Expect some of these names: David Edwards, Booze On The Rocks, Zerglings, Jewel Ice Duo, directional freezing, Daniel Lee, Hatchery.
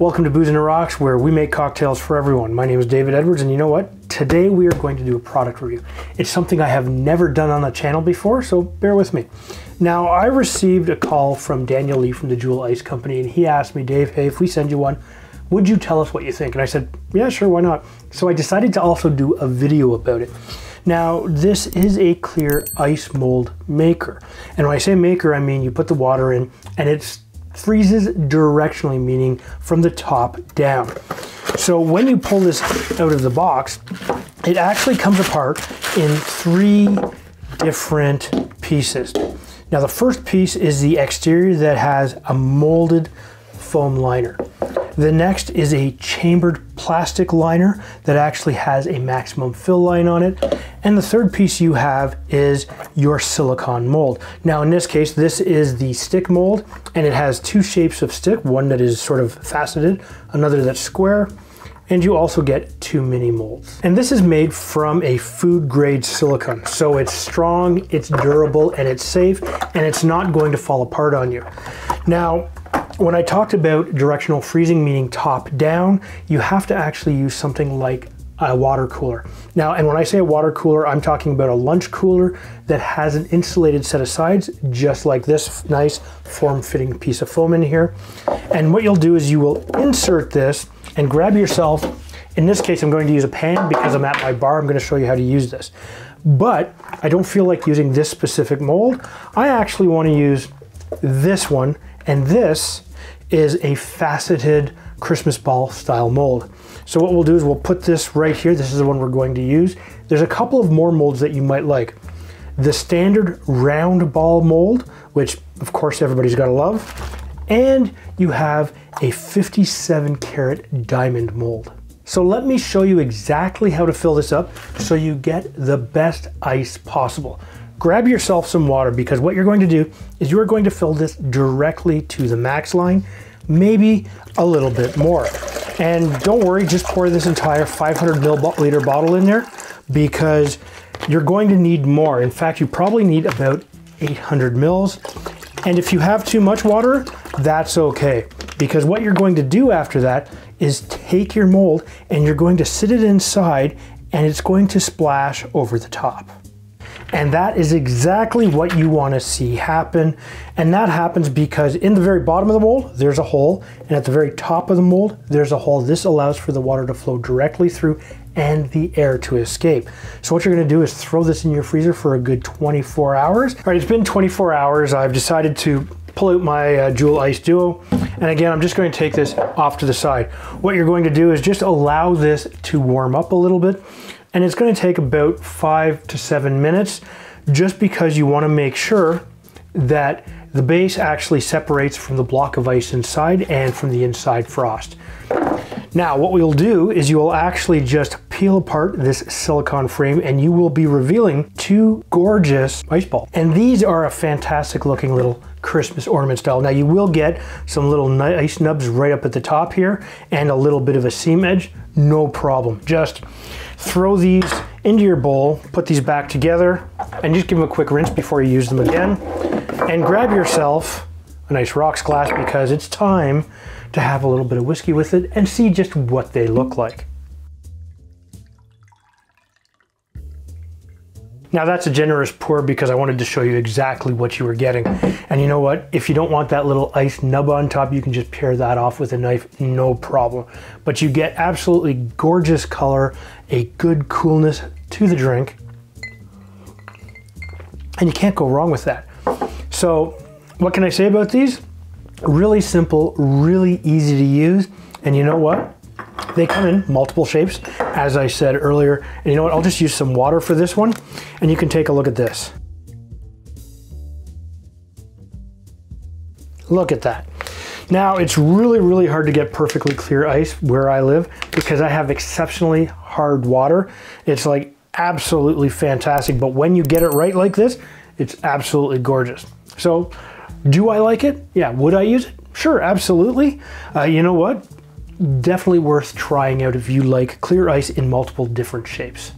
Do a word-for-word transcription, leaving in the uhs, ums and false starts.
Welcome to Booze On The Rocks, where we make cocktails for everyone. My name is David Edwards, and you know what? Today we are going to do a product review. It's something I have never done on the channel before, so bear with me. Now, I received a call from Daniel Lee from the Jewel Ice Company, and he asked me, Dave, hey, if we send you one, would you tell us what you think? And I said, yeah, sure, why not? So I decided to also do a video about it. Now, this is a clear ice mold maker. And when I say maker, I mean you put the water in, and it's freezes directionally, meaning from the top down. So when you pull this out of the box, it actually comes apart in three different pieces. Now the first piece is the exterior that has a molded foam liner. The next is a chambered plastic liner that actually has a maximum fill line on it. And the third piece you have is your silicone mold. Now in this case, this is the stick mold, and it has two shapes of stick, one that is sort of faceted, another that's square, and you also get two mini molds. And this is made from a food grade silicone, so it's strong, it's durable, and it's safe, and it's not going to fall apart on you. Now, when I talked about directional freezing, meaning top down, you have to actually use something like a water cooler. Now, and when I say a water cooler, I'm talking about a lunch cooler that has an insulated set of sides, just like this nice form-fitting piece of foam in here. And what you'll do is you will insert this and grab yourself, in this case, I'm going to use a pan because I'm at my bar, I'm gonna show you how to use this. But I don't feel like using this specific mold. I actually wanna use this one, and this is a faceted Christmas ball style mold. So what we'll do is we'll put this right here. This is the one we're going to use. There's a couple of more molds that you might like. The standard round ball mold, which of course everybody's gotta love. And you have a fifty-seven karat diamond mold. So let me show you exactly how to fill this up so you get the best ice possible. Grab yourself some water, because what you're going to do is you're going to fill this directly to the max line, maybe a little bit more. And don't worry, just pour this entire five hundred milliliter bottle in there, because you're going to need more. In fact, you probably need about eight hundred mils. And if you have too much water, that's okay, because what you're going to do after that is take your mold and you're going to sit it inside, and it's going to splash over the top. And that is exactly what you want to see happen. And that happens because in the very bottom of the mold, there's a hole. And at the very top of the mold, there's a hole. This allows for the water to flow directly through and the air to escape. So what you're going to do is throw this in your freezer for a good twenty-four hours. All right, it's been twenty-four hours. I've decided to pull out my uh, Jewel Ice Duo. And again, I'm just going to take this off to the side. What you're going to do is just allow this to warm up a little bit. And it's going to take about five to seven minutes, just because you want to make sure that the base actually separates from the block of ice inside and from the inside frost. Now, what we'll do is you will actually just peel apart this silicone frame, and you will be revealing two gorgeous ice balls. And these are a fantastic looking little Christmas ornament style. Now, you will get some little ice nubs right up at the top here and a little bit of a seam edge, no problem. Just throw these into your bowl, put these back together, and just give them a quick rinse before you use them again. And grab yourself a nice rocks glass, because it's time to have a little bit of whiskey with it and see just what they look like. Now, that's a generous pour, because I wanted to show you exactly what you were getting. And you know what? If you don't want that little ice nub on top, you can just pare that off with a knife, no problem. But you get absolutely gorgeous color, a good coolness to the drink, and you can't go wrong with that. So what can I say about these? Really simple, really easy to use. And you know what? They come in multiple shapes, as I said earlier. And you know what? I'll just use some water for this one, and you can take a look at this. Look at that. Now, it's really, really hard to get perfectly clear ice where I live, because I have exceptionally hard water. It's like absolutely fantastic, but when you get it right like this, it's absolutely gorgeous. So, do I like it? Yeah. Would I use it? Sure, absolutely. Uh, you know what? Definitely worth trying out if you like clear ice in multiple different shapes.